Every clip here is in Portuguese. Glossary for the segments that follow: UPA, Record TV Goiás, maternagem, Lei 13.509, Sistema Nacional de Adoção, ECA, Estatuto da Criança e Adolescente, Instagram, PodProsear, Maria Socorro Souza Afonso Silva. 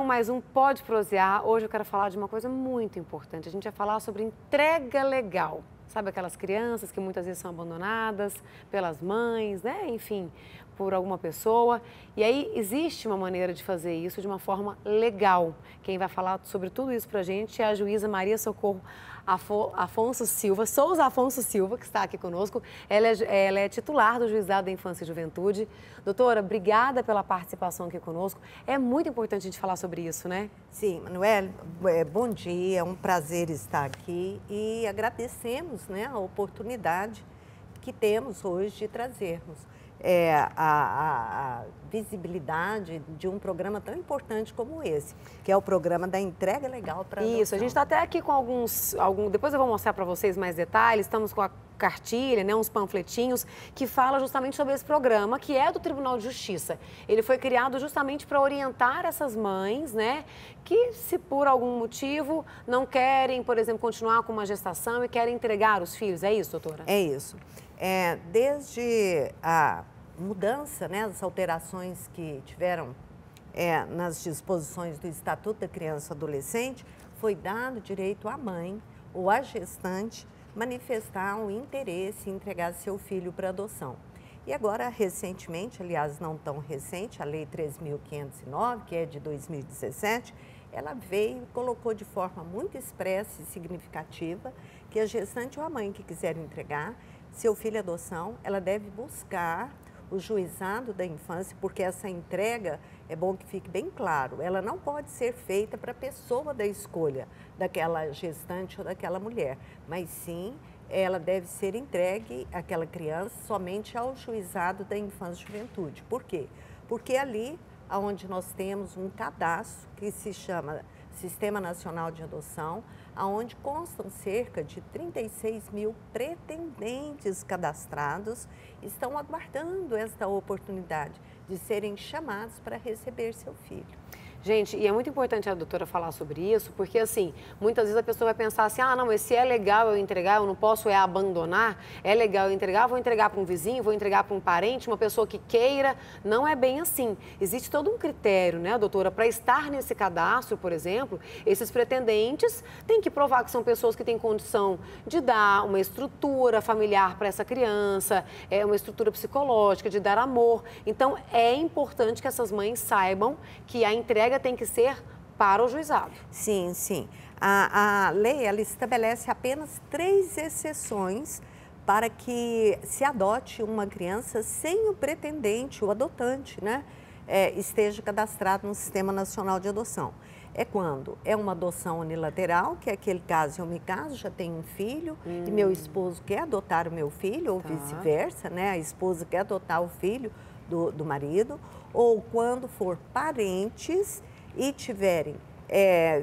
com mais um PodProsear. Hoje eu quero falar de uma coisa muito importante. A gente vai falar sobre entrega legal. Sabe aquelas crianças que muitas vezes são abandonadas pelas mães, né? Enfim, por alguma pessoa. E aí existe uma maneira de fazer isso de uma forma legal. Quem vai falar sobre tudo isso pra gente é a juíza Maria Socorro Souza Afonso Silva, que está aqui conosco. Ela é titular do Juizado da Infância e Juventude. Doutora, obrigada pela participação aqui conosco. É muito importante a gente falar sobre isso, né? Sim, Manuel, bom dia, é um prazer estar aqui e agradecemos, né, a oportunidade que temos hoje de trazermos a visibilidade de um programa tão importante como esse, que é o programa da entrega legal para adoção. Isso, a gente está até aqui com alguns, depois eu vou mostrar para vocês mais detalhes, estamos com a cartilha, né, uns panfletinhos, que fala justamente sobre esse programa, que é do Tribunal de Justiça. Ele foi criado justamente para orientar essas mães, né, que se por algum motivo não querem, por exemplo, continuar com uma gestação e querem entregar os filhos. É isso, doutora? É isso. Desde a mudança, né, as alterações que tiveram nas disposições do Estatuto da Criança e Adolescente, foi dado direito à mãe ou à gestante manifestar um interesse em entregar seu filho para adoção. E agora, recentemente, aliás, não tão recente, a Lei 13.509, que é de 2017, ela veio e colocou de forma muito expressa e significativa que a gestante ou a mãe que quiser entregar seu filho à adoção, ela deve buscar o juizado da infância, porque essa entrega, é bom que fique bem claro, ela não pode ser feita para a pessoa da escolha daquela gestante ou daquela mulher, mas sim ela deve ser entregue, aquela criança, somente ao juizado da infância e juventude. Por quê? Porque ali onde nós temos um cadastro que se chama Sistema Nacional de Adoção, onde constam cerca de 36 mil pretendentes cadastrados, estão aguardando esta oportunidade de serem chamados para receber seu filho. Gente, e é muito importante a doutora falar sobre isso, porque assim, muitas vezes a pessoa vai pensar assim, ah, não, esse é legal eu entregar, eu não posso abandonar, é legal eu entregar, vou entregar para um vizinho, vou entregar para um parente, uma pessoa que queira, não é bem assim. Existe todo um critério, né, doutora, para estar nesse cadastro, por exemplo, esses pretendentes têm que provar que são pessoas que têm condição de dar uma estrutura familiar para essa criança, uma estrutura psicológica, de dar amor. Então, é importante que essas mães saibam que a entrega tem que ser para o juizado. Sim, sim. A lei, ela estabelece apenas 3 exceções para que se adote uma criança sem o pretendente, o adotante, né, esteja cadastrado no Sistema Nacional de Adoção. É quando é uma adoção unilateral, que é aquele caso, eu me caso, já tenho um filho e meu esposo quer adotar o meu filho, ou vice-versa, né, a esposa quer adotar o filho do marido, ou quando for parentes e tiverem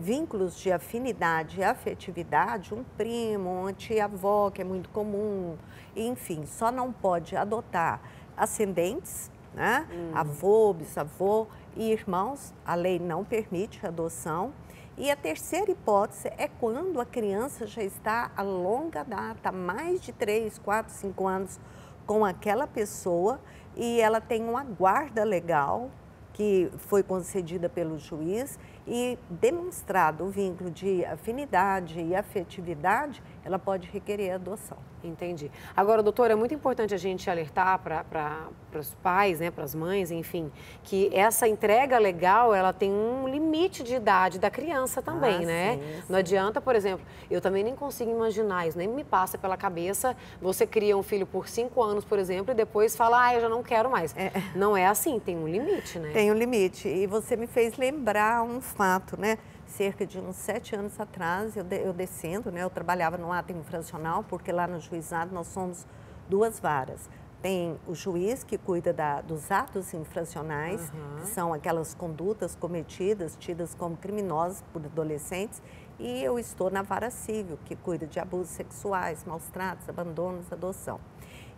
vínculos de afinidade e afetividade, um primo, uma tia-avó, que é muito comum, enfim, só não pode adotar ascendentes, né? Avô, bisavô e irmãos, a lei não permite a adoção. E a terceira hipótese é quando a criança já está a longa data, mais de 3, 4, 5 anos com aquela pessoa, e ela tem uma guarda legal que foi concedida pelo juiz e demonstrado o vínculo de afinidade e afetividade, ela pode requerer a adoção. Entendi. Agora, doutora, é muito importante a gente alertar para os pais, né, para as mães, enfim, que essa entrega legal, ela tem um limite de idade da criança também, né? Sim, sim. Não adianta, por exemplo, eu também nem consigo imaginar isso, nem me passa pela cabeça, você cria um filho por 5 anos, por exemplo, e depois fala, ah, eu já não quero mais. Não é assim, tem um limite, né? Tem um limite. E você me fez lembrar um fato, né? Cerca de uns 7 anos atrás, eu descendo, né? Eu trabalhava no ato infracional, porque lá no juizado nós somos 2 varas. Tem o juiz que cuida dos atos infracionais, que são aquelas condutas cometidas, tidas como criminosas por adolescentes, e eu estou na vara civil, que cuida de abusos sexuais, maus-tratos, abandonos, adoção.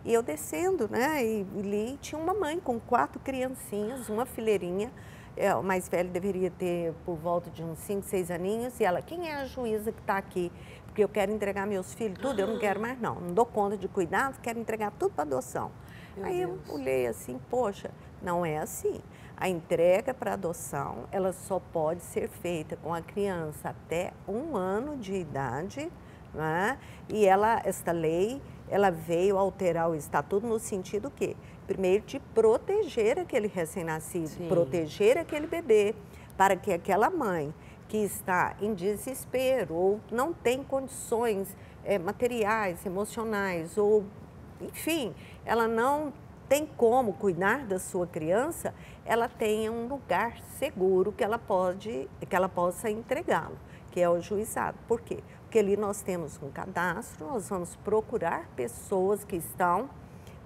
E eu descendo, né? E li, tinha uma mãe com 4 criancinhas, uma fileirinha, o mais velho deveria ter por volta de uns 5, 6 aninhos, e ela, quem é a juíza que está aqui? Porque eu quero entregar meus filhos, tudo, eu não quero mais não, não dou conta de cuidar, quero entregar tudo para adoção. Meu Deus. Eu olhei assim, poxa, não é assim. A entrega para adoção, ela só pode ser feita com a criança até 1 ano de idade, né? E esta lei, ela veio alterar o estatuto no sentido que, primeiro, de proteger aquele recém-nascido, proteger aquele bebê, para que aquela mãe que está em desespero ou não tem condições materiais, emocionais, ou enfim, ela não tem como cuidar da sua criança, ela tenha um lugar seguro que ela possa entregá-lo, que é o juizado. Por quê? Porque ali nós temos um cadastro, nós vamos procurar pessoas que estão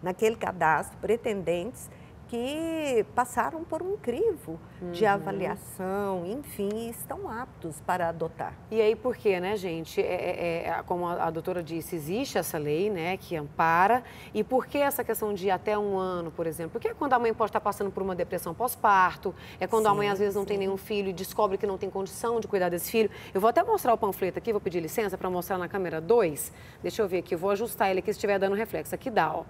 naquele cadastro, pretendentes que passaram por um crivo de avaliação, enfim, estão aptos para adotar. E aí por quê, né, gente? Como a doutora disse, existe essa lei, né, que ampara. E por que essa questão de até 1 ano, por exemplo? Porque é quando a mãe pode estar passando por uma depressão pós-parto, é quando a mãe às vezes não tem nenhum filho e descobre que não tem condição de cuidar desse filho. Eu vou até mostrar o panfleto aqui, vou pedir licença para mostrar na câmera 2. Deixa eu ver aqui, eu vou ajustar ele aqui se estiver dando reflexo. Aqui dá, ó.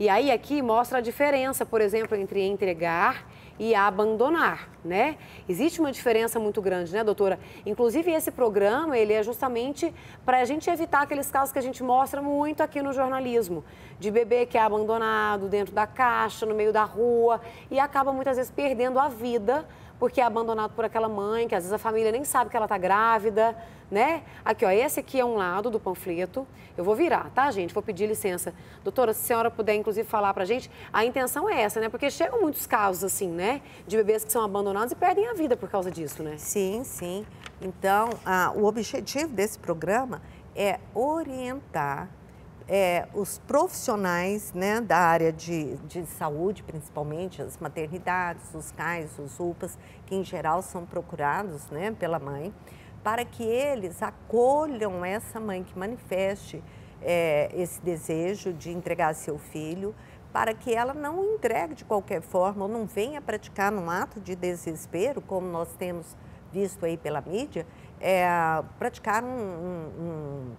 E aí aqui mostra a diferença, por exemplo, entre entregar e abandonar, né? Existe uma diferença muito grande, né, doutora? Inclusive, esse programa, ele é justamente para a gente evitar aqueles casos que a gente mostra muito aqui no jornalismo, de bebê que é abandonado dentro da caixa, no meio da rua, e acaba muitas vezes perdendo a vida, porque é abandonado por aquela mãe, que às vezes a família nem sabe que ela está grávida, né? Aqui, ó, esse aqui é um lado do panfleto. Eu vou virar, tá, gente? Vou pedir licença. Doutora, se a senhora puder, inclusive, falar pra gente, a intenção é essa, né? Porque chegam muitos casos, assim, né? De bebês que são abandonados e perdem a vida por causa disso, né? Sim, sim. Então, o objetivo desse programa é orientar os profissionais, né, da área de saúde, principalmente as maternidades, os CAIS, os UPAs, que em geral são procurados, né, pela mãe, para que eles acolham essa mãe que manifeste esse desejo de entregar seu filho, para que ela não o entregue de qualquer forma ou não venha praticar num ato de desespero, como nós temos visto aí pela mídia, praticar um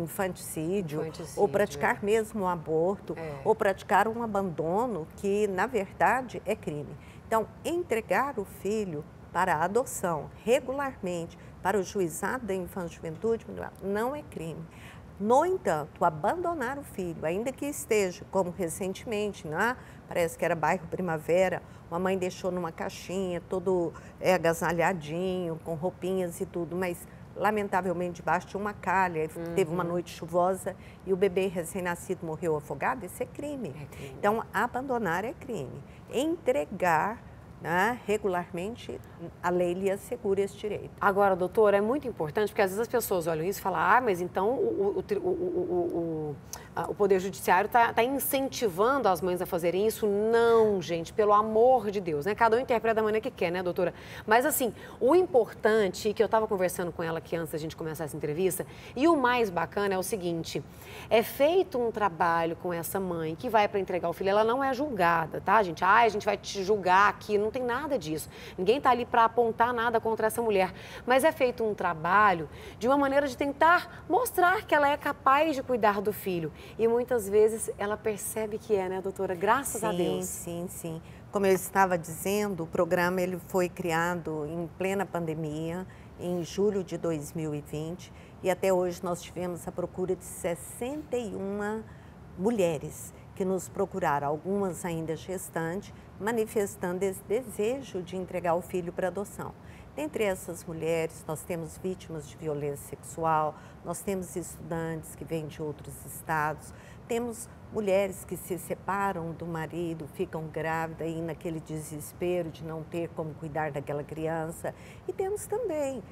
infanticídio, ou praticar mesmo um aborto, ou praticar um abandono, que na verdade é crime. Então, entregar o filho para a adoção regularmente para o juizado da infância e juventude não é crime. No entanto, abandonar o filho, ainda que esteja, como recentemente, né? Parece que era bairro Primavera, uma mãe deixou numa caixinha, todo agasalhadinho, com roupinhas e tudo, mas lamentavelmente debaixo de uma calha, teve uma noite chuvosa e o bebê recém-nascido morreu afogado, isso é crime. É crime. Então, abandonar é crime. Entregar regularmente, a lei lhe assegura esse direito. Agora, doutora, é muito importante, porque às vezes as pessoas olham isso e falam, ah, mas então o Poder Judiciário está incentivando as mães a fazerem isso. Não, gente, pelo amor de Deus, né? Cada um interpreta da maneira que quer, né, doutora? Mas, assim, o importante, que eu estava conversando com ela aqui antes da gente começar essa entrevista, e o mais bacana é o seguinte, é feito um trabalho com essa mãe que vai para entregar o filho, ela não é julgada, tá, gente? Ah, a gente vai te julgar aqui, não tem nada disso. Ninguém está ali para apontar nada contra essa mulher. Mas é feito um trabalho de uma maneira de tentar mostrar que ela é capaz de cuidar do filho. E muitas vezes ela percebe que é, né, doutora? Graças a Deus. Sim, sim, sim. Como eu estava dizendo, o programa ele foi criado em plena pandemia, em julho de 2020. E até hoje nós tivemos a procura de 61 mulheres que nos procuraram, algumas ainda gestantes, manifestando esse desejo de entregar o filho para adoção. Dentre essas mulheres, nós temos vítimas de violência sexual, nós temos estudantes que vêm de outros estados, temos mulheres que se separam do marido, ficam grávidas e naquele desespero de não ter como cuidar daquela criança. E temos também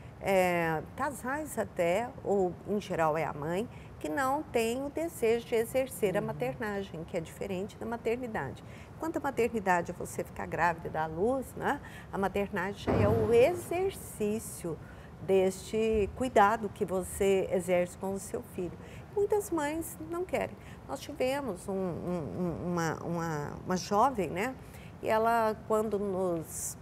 casais até, ou em geral é a mãe, que não tem o desejo de exercer a maternagem, que é diferente da maternidade. Enquanto a maternidade é você ficar grávida e dar à luz, né? A maternagem já é o exercício deste cuidado que você exerce com o seu filho. Muitas mães não querem. Nós tivemos uma jovem, né? E ela, quando nos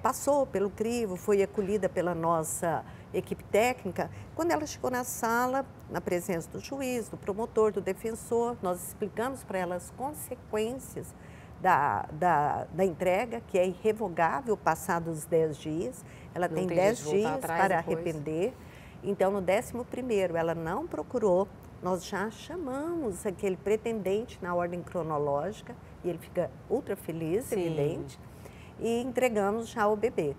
passou pelo crivo, foi acolhida pela nossa equipe técnica, quando ela chegou na sala, na presença do juiz, do promotor, do defensor, nós explicamos para ela as consequências da entrega, que é irrevogável passados os 10 dias. Ela tem 10 dias para arrepender. Então, no 11º, ela não procurou, nós já chamamos aquele pretendente na ordem cronológica e ele fica ultra feliz, sim, evidente, e entregamos já ao bebê.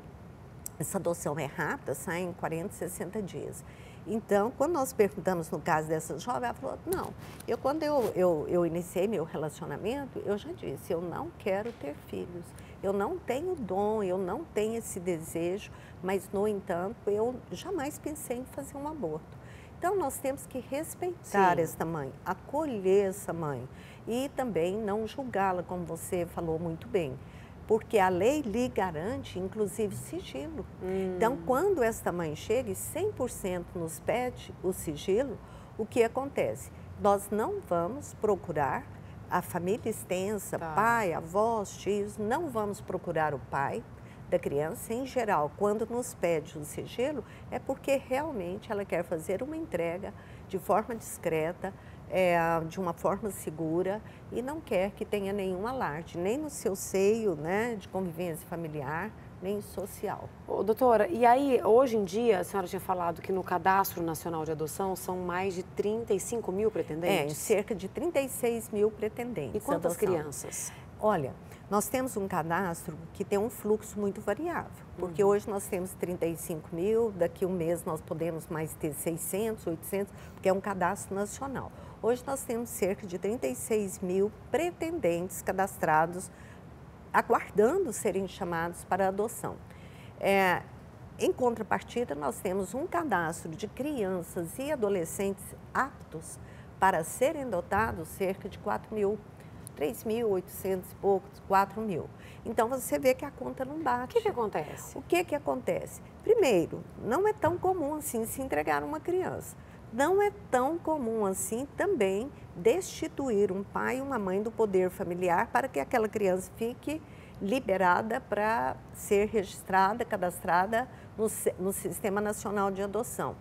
Essa adoção é rápida, sai em 40, 60 dias. Então, quando nós perguntamos no caso dessa jovem, ela falou, não, quando eu iniciei meu relacionamento, eu já disse, eu não quero ter filhos, eu não tenho dom, eu não tenho esse desejo, mas, no entanto, eu jamais pensei em fazer um aborto. Então, nós temos que respeitar, sim, esta mãe, acolher essa mãe e também não julgá-la, como você falou muito bem. Porque a lei lhe garante, inclusive, sigilo. Então, quando esta mãe chega e 100% nos pede o sigilo, o que acontece? Nós não vamos procurar a família extensa, tá, pai, avós, tios, não vamos procurar o pai da criança. Em geral, quando nos pede o sigilo, é porque realmente ela quer fazer uma entrega de forma discreta, de uma forma segura e não quer que tenha nenhum alarde, nem no seu seio, né, de convivência familiar, nem social. Ô, doutora, e aí, hoje em dia, a senhora tinha falado que no Cadastro Nacional de Adoção são mais de 35 mil pretendentes? É, cerca de 36 mil pretendentes. E quantas crianças? Olha, nós temos um cadastro que tem um fluxo muito variável, porque hoje nós temos 35 mil, daqui a um mês nós podemos mais ter 600, 800, porque é um cadastro nacional. Hoje nós temos cerca de 36 mil pretendentes cadastrados, aguardando serem chamados para adoção. Em contrapartida, nós temos um cadastro de crianças e adolescentes aptos para serem adotados, cerca de 4 mil, 3 mil, 800 e poucos, 4 mil. Então, você vê que a conta não bate. O que acontece? O que acontece? Primeiro, não é tão comum assim se entregar uma criança. Não é tão comum assim também destituir um pai e uma mãe do poder familiar para que aquela criança fique liberada para ser registrada, cadastrada no Sistema Nacional de Adoção.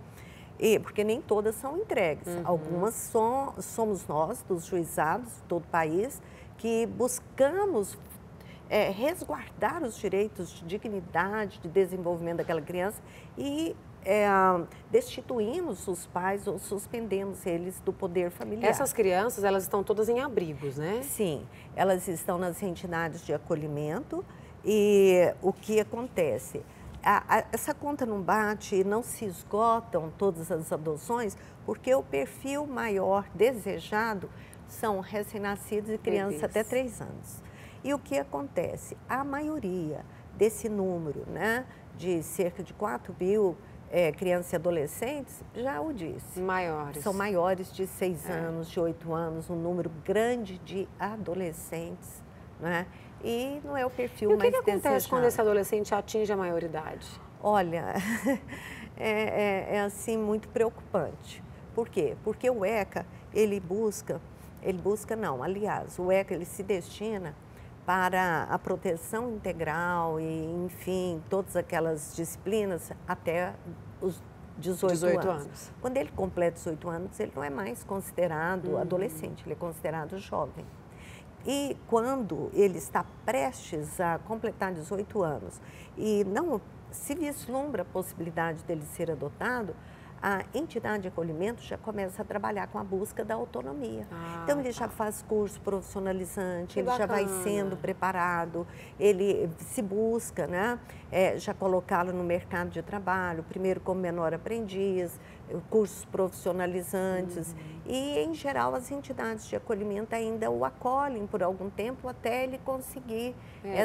E, porque nem todas são entregues. Algumas somos nós, dos juizados de todo o país, que buscamos resguardar os direitos de dignidade, de desenvolvimento daquela criança e destituímos os pais ou suspendemos eles do poder familiar. Essas crianças, elas estão todas em abrigos, né? Sim, elas estão nas entidades de acolhimento e o que acontece? Essa conta não bate e não se esgotam todas as adoções porque o perfil maior desejado são recém-nascidos e crianças até 3 anos. E o que acontece? A maioria desse número, né, de cerca de 4 mil crianças e adolescentes, já o disse. Maiores. São maiores de 6 anos, de 8 anos, um número grande de adolescentes, né? E não é o perfil mais desejado. E o que acontece quando esse adolescente atinge a maioridade? Olha, é assim muito preocupante. Por quê? Porque o ECA, ele se destina para a proteção integral e, enfim, todas aquelas disciplinas até os 18 anos. Quando ele completa 18 anos, ele não é mais considerado adolescente, ele é considerado jovem. E quando ele está prestes a completar 18 anos e não se vislumbra a possibilidade dele ser adotado, a entidade de acolhimento já começa a trabalhar com a busca da autonomia. Então, ele já faz curso profissionalizante, ele já vai sendo preparado, ele se busca, né? Já colocá-lo no mercado de trabalho, primeiro como menor aprendiz, cursos profissionalizantes. E, em geral, as entidades de acolhimento ainda o acolhem por algum tempo até ele conseguir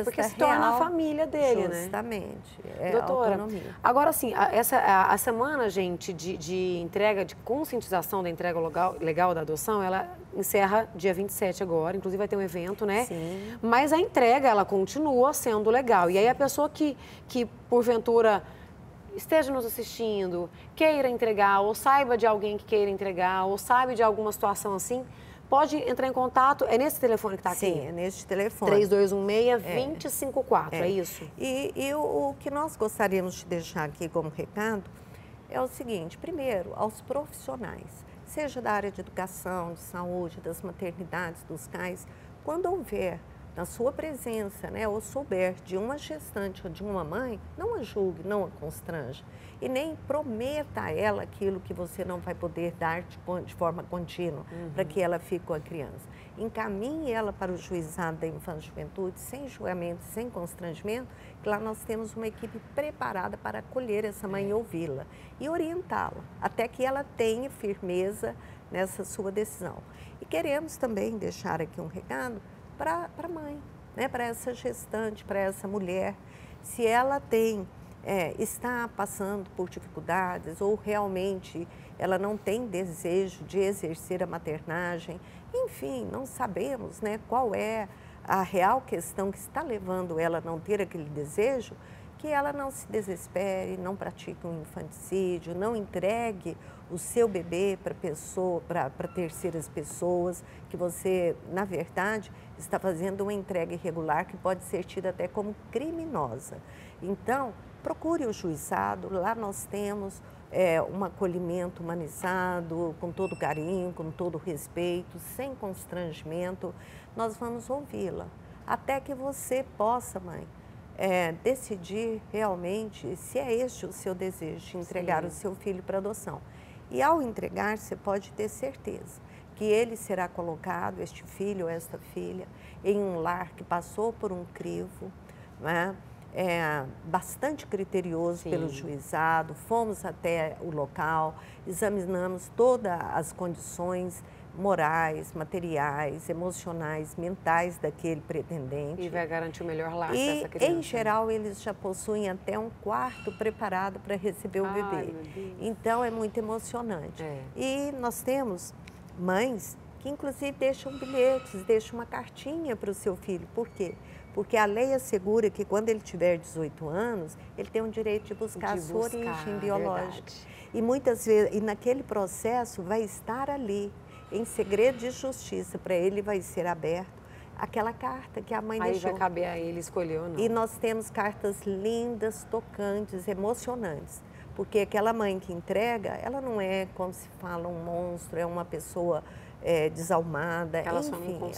porque se torna a família dele, justamente, né? Doutora, autonomia. Agora, assim, a semana, gente, de entrega, de conscientização da entrega legal da adoção, ela encerra dia 27 agora, inclusive vai ter um evento, né? Sim. Mas a entrega, ela continua sendo legal. E aí a pessoa que porventura esteja nos assistindo, queira entregar, ou saiba de alguém que queira entregar, ou sabe de alguma situação assim, pode entrar em contato, é nesse telefone que está aqui? Sim, é neste telefone. 3216-2054, é isso? E o que nós gostaríamos de deixar aqui como recado é o seguinte, primeiro, aos profissionais, seja da área de educação, de saúde, das maternidades, dos cais, quando houver na sua presença, né, ou souber de uma gestante ou de uma mãe, não a julgue, não a constranja. E nem prometa a ela aquilo que você não vai poder dar de forma contínua, para que ela fique com a criança. Encaminhe ela para o juizado da infância e juventude, sem julgamento, sem constrangimento, que lá nós temos uma equipe preparada para acolher essa mãe e ouvi-la e orientá-la, até que ela tenha firmeza nessa sua decisão. E queremos também deixar aqui um recado para a mãe, né, para essa gestante, para essa mulher, se ela tem, está passando por dificuldades ou realmente ela não tem desejo de exercer a maternagem, enfim, não sabemos, né, qual é a real questão que está levando ela a não ter aquele desejo, que ela não se desespere, não pratique um infanticídio, não entregue o seu bebê para terceiras pessoas, que você, na verdade, está fazendo uma entrega irregular que pode ser tida até como criminosa. Então, procure o juizado, lá nós temos um acolhimento humanizado, com todo carinho, com todo respeito, sem constrangimento. Nós vamos ouvi-la, até que você possa, mãe, decidir realmente se é este o seu desejo de entregar o seu filho para adoção. E ao entregar, você pode ter certeza que ele será colocado, este filho ou esta filha, em um lar que passou por um crivo, né? Bastante criterioso pelo juizado. Fomos até o local, examinamos todas as condições morais, materiais, emocionais, mentais daquele pretendente. E vai garantir o melhor lar para essa criança. Em geral, eles já possuem até um quarto preparado para receber o bebê. Então, é muito emocionante. E nós temos mães que, inclusive, deixam bilhetes, deixam uma cartinha para o seu filho. Por quê? Porque a lei assegura que, quando ele tiver 18 anos, ele tem o direito de buscar a sua origem biológica. E muitas vezes, naquele processo, vai estar ali, em segredo de justiça, para ele vai ser aberto aquela carta que a mãe deixou. Aí vai caber a ele escolher ou não. E nós temos cartas lindas, tocantes, emocionantes. Porque aquela mãe que entrega, ela não é, como se fala, um monstro, é uma pessoa desalmada, ela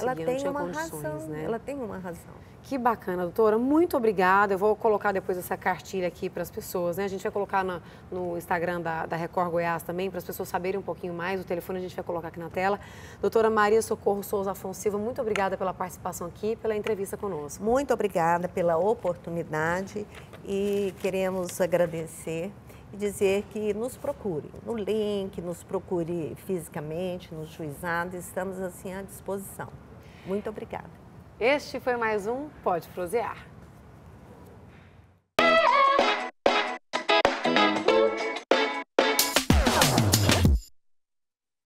ela tem uma razão, né? Ela tem uma razão. Que bacana, doutora, muito obrigada. Eu vou colocar depois essa cartilha aqui para as pessoas, né? A gente vai colocar no Instagram da Record Goiás também, para as pessoas saberem um pouquinho mais. O telefone a gente vai colocar aqui na tela. Doutora Maria Socorro Souza Afonso Silva, muito obrigada pela participação aqui, pela entrevista conosco. Muito obrigada pela oportunidade e queremos agradecer e dizer que nos procure no link, nos procure fisicamente, no juizado, estamos assim à disposição. Muito obrigada. Este foi mais um Pode Prosear.